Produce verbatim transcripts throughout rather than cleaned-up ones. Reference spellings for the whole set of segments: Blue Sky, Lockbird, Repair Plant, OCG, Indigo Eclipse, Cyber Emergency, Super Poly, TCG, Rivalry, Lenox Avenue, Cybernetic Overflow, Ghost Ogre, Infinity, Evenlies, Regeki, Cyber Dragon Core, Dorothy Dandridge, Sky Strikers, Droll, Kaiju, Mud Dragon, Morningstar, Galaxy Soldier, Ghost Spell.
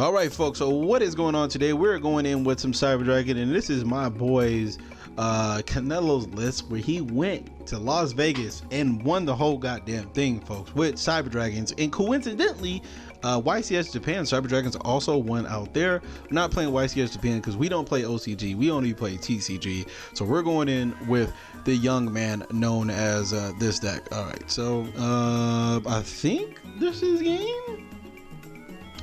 All right, folks, so what is going on today? We're going in with some Cyber Dragon, and this is my boy's uh Canelo's list, where he went to Las Vegas and won the whole goddamn thing, folks, with Cyber Dragons. And coincidentally, uh Y C S Japan Cyber Dragons also won out there. We're not playing Y C S Japan because we don't play O C G, we only play T C G, so we're going in with the young man known as uh this deck. All right, so uh I think this is game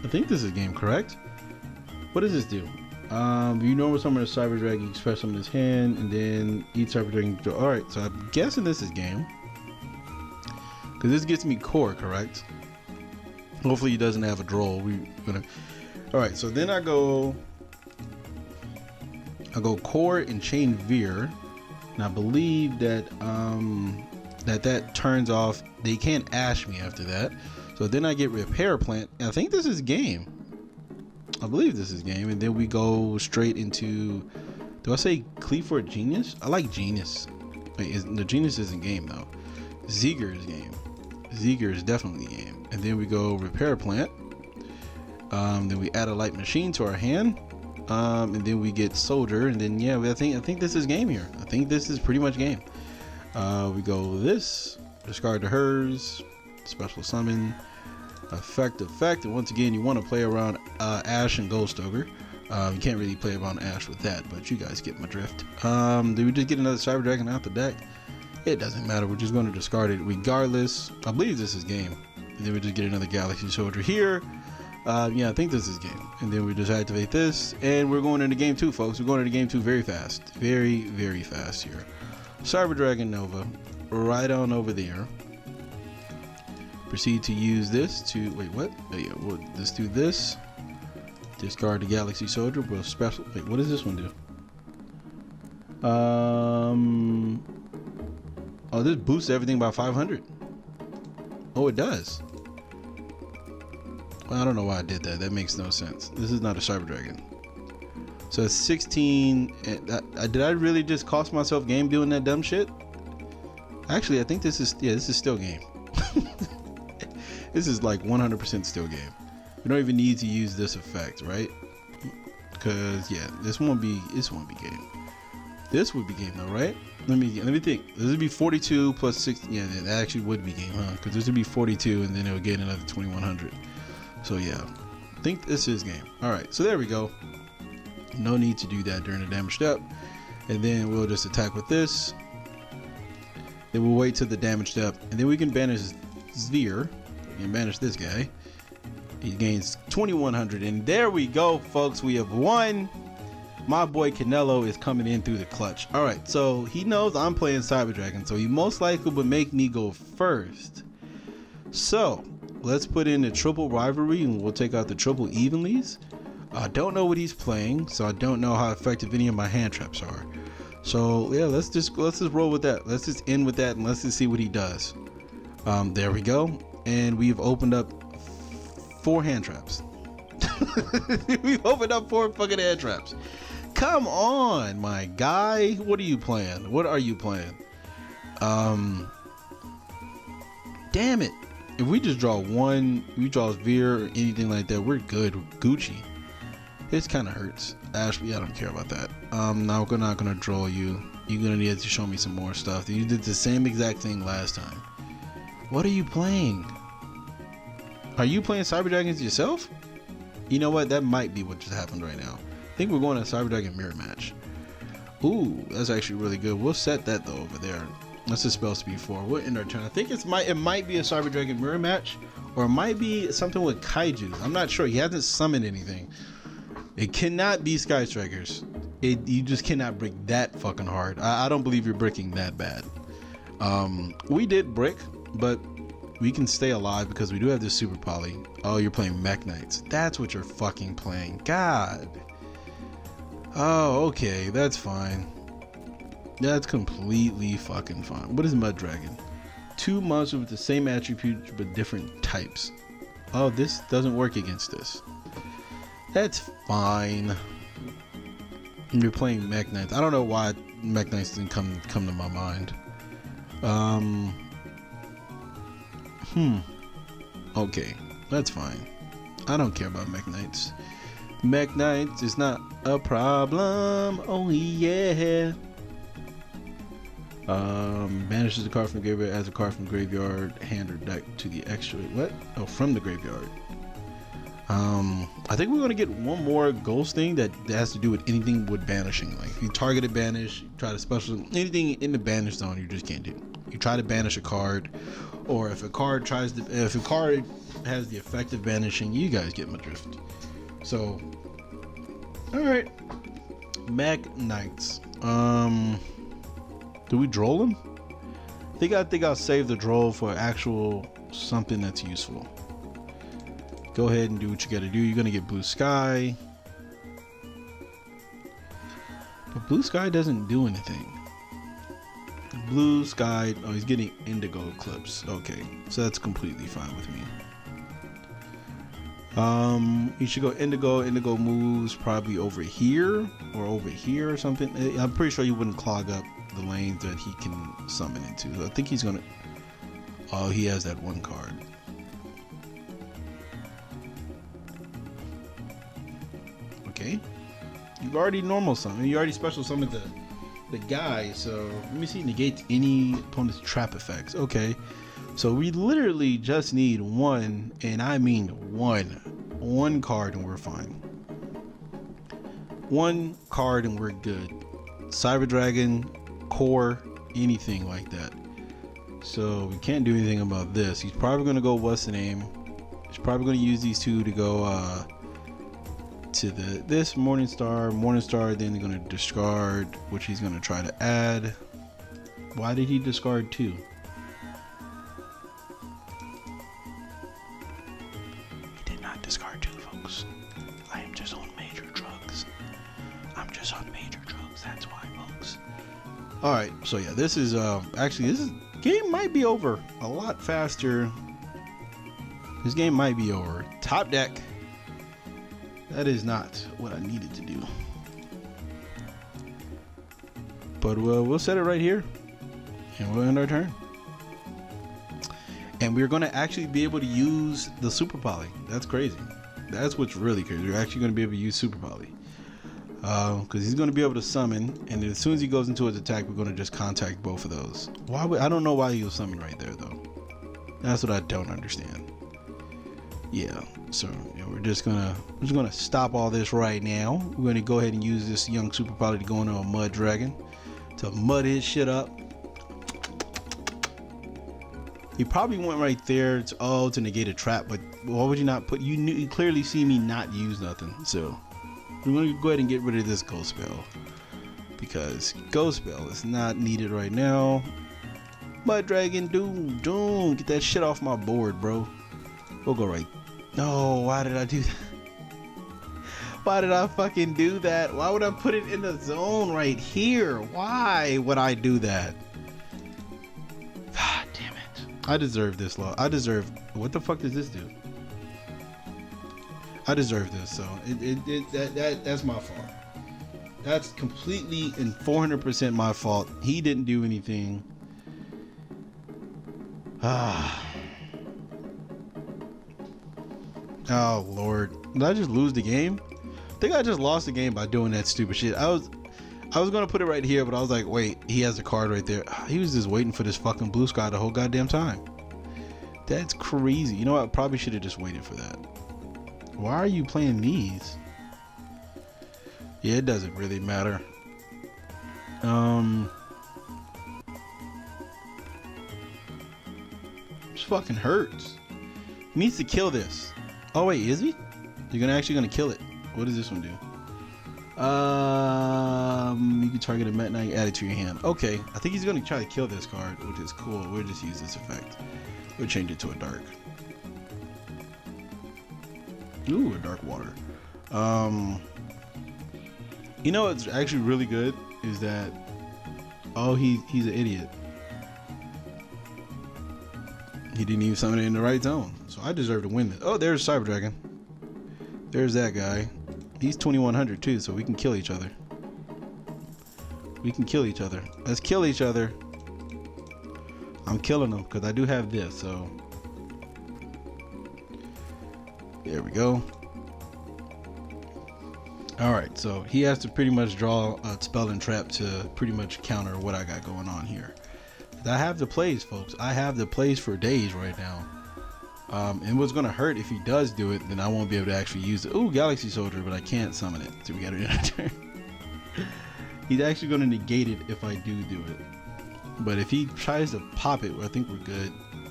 I think this is game, correct? What does this do? Um, you know, summon a Cyber Dragon Express on his hand, and then each Cyber Dragon. Alright, so I'm guessing this is game. Because this gets me core, correct? Hopefully he doesn't have a droll. We gonna. Alright, so then I go. I go core and chain Veer. And I believe that um, that that turns off. They can't ash me after that. So then I get Repair Plant. I think this is game. I believe this is game. And then we go straight into, do I say Cleaford Genius? I like Genius. Wait, is, no, Genius isn't game though. Zeger is game. Zeger is definitely game. And then we go Repair Plant. Um, then we add a light machine to our hand. Um, and then we get Soldier. And then yeah, I think I think this is game here. I think this is pretty much game. Uh, we go this, discard to hers, special summon. Effect, effect, and once again, you want to play around uh, Ash and Ghost Ogre. Uh, you can't really play around Ash with that, but you guys get my drift. Um, did we just get another Cyber Dragon out the deck? It doesn't matter. We're just going to discard it regardless. I believe this is game. And then we just get another Galaxy Soldier here. Uh, yeah, I think this is game. And then we just activate this, and we're going into game two, folks. We're going into game two very fast, very, very fast here. Cyber Dragon Nova, right on over there. Proceed to use this to wait. What? Oh, yeah, we'll, let's do this. Discard the Galaxy Soldier. We'll special. Wait, what does this one do? Um. Oh, this boosts everything by five hundred. Oh, it does. Well, I don't know why I did that. That makes no sense. This is not a Cyber Dragon. So it's sixteen. And I, I, did I really just cost myself game doing that dumb shit? Actually, I think this is yeah. This is still game. This is like one hundred percent still game. You don't even need to use this effect, right? Because yeah, this won't be this won't be game. This would be game though, right? Let me let me think. This would be forty-two plus sixty. Yeah, that actually would be game, huh? Because this would be forty-two, and then it would get another twenty-one hundred. So yeah, I think this is game. All right, so there we go. No need to do that during the damage step, and then we'll just attack with this. Then we'll wait till the damage step, and then we can banish Veer. And banish this guy. He gains twenty-one hundred, and there we go, folks. We have won. My boy Canelo is coming in through the clutch. All right, so he knows I'm playing Cyber Dragon, so he most likely would make me go first. So let's put in the triple rivalry, and we'll take out the triple Evenlies. I don't know what he's playing, so I don't know how effective any of my hand traps are. So yeah, let's just let's just roll with that. Let's just end with that, and let's just see what he does. Um, there we go. And we've opened up four hand traps. We've opened up four fucking hand traps. Come on, my guy. What are you playing? What are you playing? Um, damn it. If we just draw one, we draw Veer or anything like that, we're good. Gucci. This kind of hurts. Ashley, I don't care about that. Um, now we're not gonna draw you. You're gonna need to show me some more stuff. You did the same exact thing last time. What are you playing? Are you playing Cyber Dragons yourself? You know what? That might be what just happened right now. I think we're going to Cyber Dragon mirror match. Ooh, that's actually really good. We'll set that though over there. That's a spell speed four. We'll end our turn. I think it's might it might be a Cyber Dragon mirror match, or it might be something with Kaiju. I'm not sure. He hasn't summoned anything. It cannot be Sky Strikers. It you just cannot brick that fucking hard. I, I don't believe you're bricking that bad. Um, we did brick. But we can stay alive because we do have this Super Poly. Oh, you're playing Mekk-Knights. That's what you're fucking playing. God. Oh, okay. That's fine. That's completely fucking fine. What is Mud Dragon? Two monsters with the same attributes but different types. Oh, this doesn't work against this. That's fine. You're playing Mekk-Knights. I don't know why Mekk-Knights didn't come come to my mind. Um... Hmm. Okay, that's fine. I don't care about Mekk-Knights. Mekk-Knights is not a problem. Oh yeah. Um, banishes the card from the graveyard as a card from graveyard, hand, or deck to the extra. What? Oh, from the graveyard. Um, I think we're gonna get one more ghost thing that has to do with anything with banishing. Like if you target a banish, you try to special anything in the banish zone, you just can't do. You try to banish a card, or if a card tries to, if a card has the effect of banishing, you guys get my drift. So, all right, Mekk-Knights. Um, do we droll them? I think I think I'll save the droll for actual something that's useful. Go ahead and do what you gotta do. You're gonna get Blue Sky. But Blue Sky doesn't do anything. Blue Sky, oh, he's getting Indigo Eclipse. Okay, so that's completely fine with me. Um, you should go Indigo. Indigo moves probably over here or over here or something. I'm pretty sure you wouldn't clog up the lanes that he can summon into. So I think he's gonna, oh, he has that one card. Okay. You've already normal summoned. You already special summoned the, the guy. So let me see. Negate any opponent's trap effects. Okay. So we literally just need one. And I mean one. One card and we're fine. One card and we're good. Cyber Dragon, Core, anything like that. So we can't do anything about this. He's probably going to go what's the name. He's probably going to use these two to go... Uh, to the this Morningstar Morningstar then they're gonna discard, which he's gonna try to add. Why did he discard two? He did not discard two, folks. I am just on major drugs. I'm just on major drugs, that's why, folks. Alright, so yeah, this is uh actually this is, game might be over a lot faster. This game might be over. Top deck. That is not what I needed to do. But we'll, we'll set it right here. And we'll end our turn. And we're going to actually be able to use the Super Poly. That's crazy. That's what's really crazy. We're actually going to be able to use Super Poly. Because uh, he's going to be able to summon. And as soon as he goes into his attack, we're going to just contact both of those. Why would, I don't know why he'll summon right there, though. That's what I don't understand. Yeah, so yeah, we're just gonna we're just gonna stop all this right now. We're gonna go ahead and use this young Super Poly to go into a Mud Dragon to mud his shit up. He probably went right there to oh to negate a trap, but why would you not put you knew you clearly see me not use nothing. So we're gonna go ahead and get rid of this Ghost Spell because Ghost Spell is not needed right now. Mud Dragon, doom doom, get that shit off my board, bro. We'll go right. No, why did I do that? Why did I fucking do that? Why would I put it in the zone right here? Why would I do that? God damn it. I deserve this law. I deserve... What the fuck does this do? I deserve this, so... It, it, it, that, that, that's my fault. That's completely and four hundred percent my fault. He didn't do anything. Ah... Oh Lord, did I just lose the game? I think I just lost the game by doing that stupid shit. I was I was gonna put it right here, but I was like, wait, he has a card right there. He was just waiting for this fucking Blue Sky the whole goddamn time. That's crazy. You know what? I probably should have just waited for that. Why are you playing these? Yeah, it doesn't really matter. Um This fucking hurts. He needs to kill this. Oh wait, is he? You're gonna actually gonna kill it. What does this one do? Um, you can target a Mekk-Knight, add it to your hand. Okay, I think he's gonna try to kill this card, which is cool. We'll just use this effect. We'll change it to a dark. Ooh, a dark water. Um, you know what's actually really good is that. Oh, he he's an idiot. He didn't even summon it in the right zone. So I deserve to win this. Oh, there's Cyber Dragon. There's that guy. He's twenty-one hundred too, so we can kill each other. We can kill each other. Let's kill each other. I'm killing them because I do have this, so. There we go. All right, so he has to pretty much draw a spell and trap to pretty much counter what I got going on here. I have the plays, folks. I have the plays for days right now. Um, and what's going to hurt if he does do it, then I won't be able to actually use it. Ooh, Galaxy Soldier, but I can't summon it. So we got to do that turn. He's actually going to negate it if I do do it. But if he tries to pop it, I think we're good.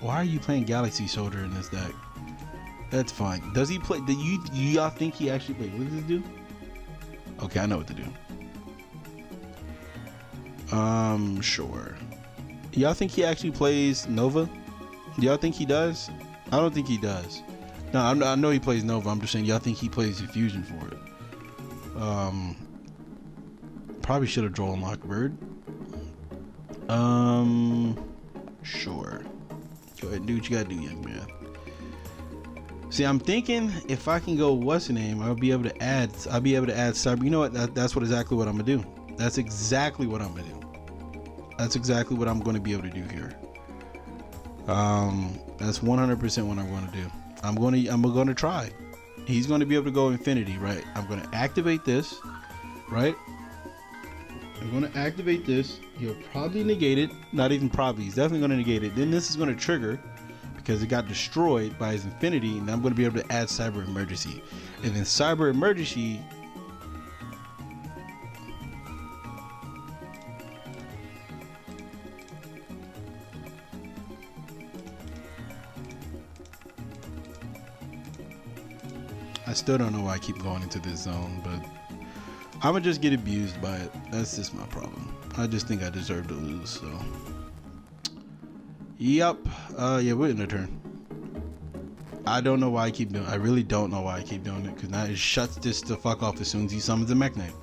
Why are you playing Galaxy Soldier in this deck? That's fine. Does he play? Do you y'all think he actually played? What does this do? Okay, I know what to do. Um, sure. Y'all think he actually plays Nova? Y'all think he does? I don't think he does. No, I'm, I know he plays Nova. I'm just saying, y'all think he plays Infusion for it? Um, probably should have drawn Lockbird. Um, sure. Go ahead and do what you gotta do, young man. See, I'm thinking if I can go what's the name, I'll be able to add. I'll be able to add cyber. You know what? That, that's what exactly what I'm gonna do. That's exactly what I'm gonna do. That's exactly what I'm going to be able to do here. Um, that's one hundred percent what I'm going to do. I'm going to I'm going to try. He's going to be able to go Infinity, right? I'm going to activate this, right? I'm going to activate this. He'll probably negate it. Not even probably. He's definitely going to negate it. Then this is going to trigger because it got destroyed by his Infinity, and I'm going to be able to add Cyber Emergency. And then Cyber Emergency. I still don't know why I keep going into this zone, but I'm gonna just get abused by it. That's just my problem. I just think I deserve to lose, so. Yep. Uh, yeah, we're in a turn. I don't know why I keep doing it. I really don't know why I keep doing it, because now it shuts this the fuck off as soon as he summons the Mekk-Knight.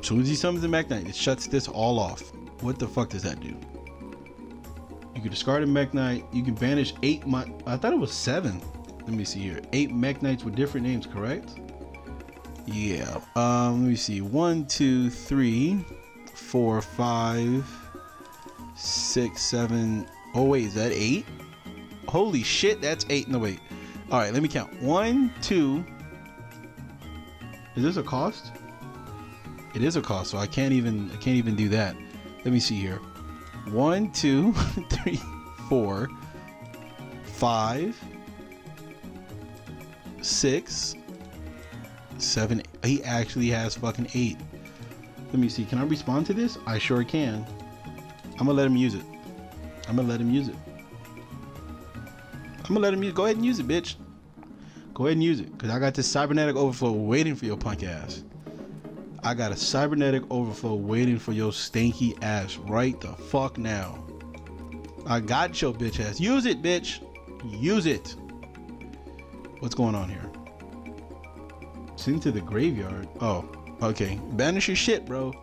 As soon as he summons the Mekk-Knight, it shuts this all off. What the fuck does that do? You can discard a Mekk-Knight. You can banish eight mon- I thought it was seven. Let me see here. Eight Mekk-Knights with different names, correct? Yeah. Um, let me see. One, two, three, four, five, six, seven. Oh, wait. Is that eight? Holy shit. That's eight. No, wait. All right. Let me count. One, two. Is this a cost? It is a cost, so I can't even, I can't even do that. Let me see here. One, two, three, four, five, six, seven, eight. He actually has fucking eight. Let me see. Can I respond to this? I sure can. I'm gonna let him use it. I'm gonna let him use it. I'm gonna let him use. Go ahead and use it, bitch. Go ahead and use it, cause I got this cybernetic overflow waiting for your punk ass. I got a cybernetic overflow waiting for your stanky ass right the fuck now. I got your bitch ass. Use it, bitch. Use it. What's going on here? It's into the graveyard. Oh, okay. Banish your shit, bro.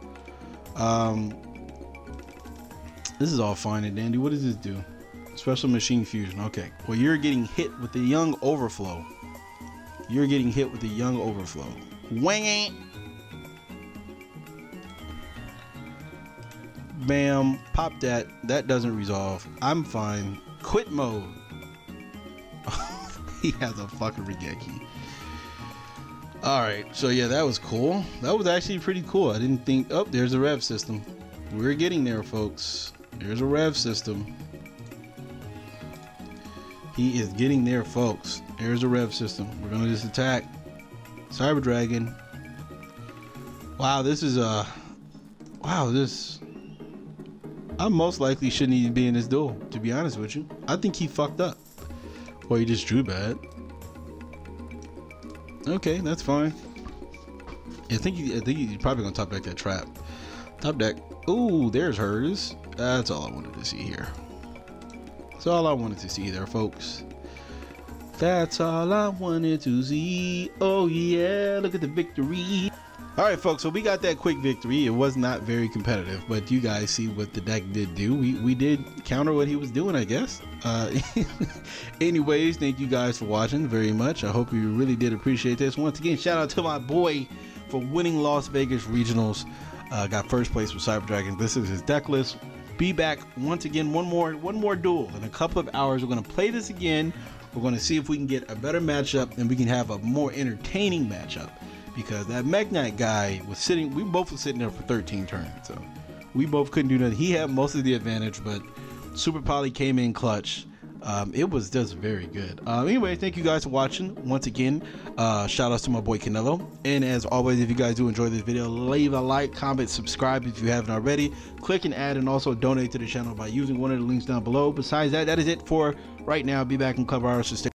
Um, this is all fine and dandy. What does this do? Special machine fusion. Okay. Well, you're getting hit with the young overflow. You're getting hit with the young overflow. Wang it. Bam. Pop that. That doesn't resolve. I'm fine. Quit mode. He has a fucking Regeki. Alright, so yeah, that was cool. That was actually pretty cool. I didn't think... Oh, there's a rev system. We're getting there, folks. There's a rev system. He is getting there, folks. There's a rev system. We're going to just attack Cyber Dragon. Wow, this is a... Wow, this... I most likely shouldn't even be in this duel, to be honest with you. I think he fucked up. Well, you just drew bad. Okay, that's fine. I think you, I think you're probably gonna top deck that trap. Top deck. Ooh, there's hers. That's all I wanted to see here. That's all I wanted to see there, folks. That's all I wanted to see. Oh yeah, look at the victory. All right, folks. So we got that quick victory. It was not very competitive, but you guys see what the deck did do. We we did counter what he was doing, I guess. Uh, anyways, thank you guys for watching very much. I hope you really did appreciate this. Once again, shout out to my boy for winning Las Vegas Regionals. Uh, got first place with Cyber Dragon. This is his deck list. Be back once again. One more one more duel in a couple of hours. We're gonna play this again. We're going to see if we can get a better matchup and we can have a more entertaining matchup, because that Mekk-Knight guy was sitting, we both were sitting there for thirteen turns, so we both couldn't do nothing. He had most of the advantage, but Super Poly came in clutch. Um, it was just very good. Uh, anyway, thank you guys for watching. Once again, uh, shout outs to my boy Canelo. And as always, if you guys do enjoy this video, leave a like, comment, subscribe if you haven't already. Click and add, and also donate to the channel by using one of the links down below. Besides that, that is it for right now. Be back in cover hours to stay.